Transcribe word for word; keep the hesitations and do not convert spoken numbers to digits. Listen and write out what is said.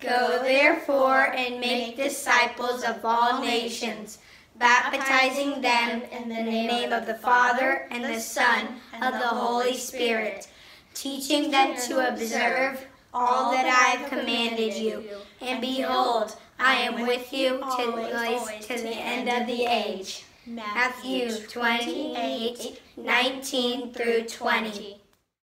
Go therefore and make disciples of all nations, baptizing them in the name of the Father and the Son and of the Holy Spirit, teaching them to observe all that I have commanded you. And behold, I am with you to the, to the end of the age. Matthew twenty-eight, nineteen through twenty.